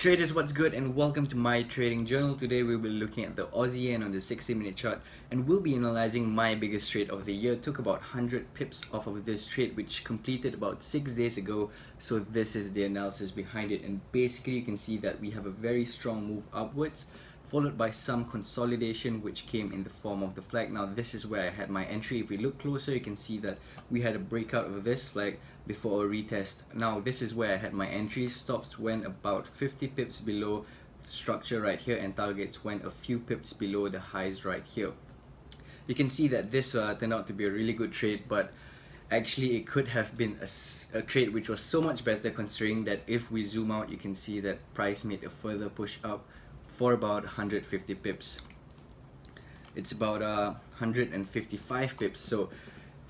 Traders, what's good and welcome to my trading journal. Today we will be looking at the Aussie Yen on the 60-minute chart, and we'll be analyzing my biggest trade of the year. Took about 100 pips off of this trade, which completed about 6 days ago. So this is the analysis behind it, and basically you can see that we have a very strong move upwards followed by some consolidation which came in the form of the flag. Now this is where I had my entry. If we look closer, you can see that we had a breakout of this flag before a retest. Now this is where I had my entry. Stops went about 50 pips below structure right here, and targets went a few pips below the highs right here. You can see that this turned out to be a really good trade, but actually it could have been a trade which was so much better, considering that if we zoom out you can see that price made a further push up for about 150 pips. It's about 155 pips, so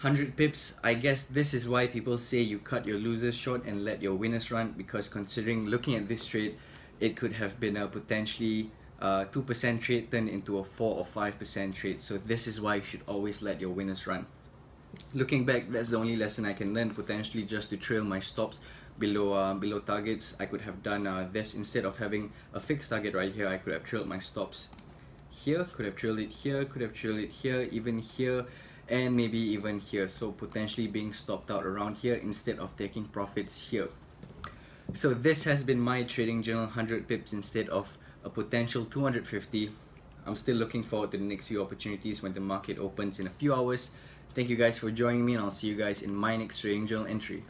100 pips. I guess this is why people say you cut your losers short and let your winners run, because considering looking at this trade, it could have been a potentially 2% trade turned into a 4 or 5% trade. So this is why you should always let your winners run. Looking back, that's the only lesson I can learn, potentially just to trail my stops below targets. I could have done this instead of having a fixed target right here. I could have trailed my stops here, could have trailed it here, could have trailed it here, even here, and maybe even here. So potentially being stopped out around here instead of taking profits here. So this has been my trading journal, 100 pips instead of a potential 250. I'm still looking forward to the next few opportunities when the market opens in a few hours. Thank you guys for joining me, and I'll see you guys in my next trading journal entry.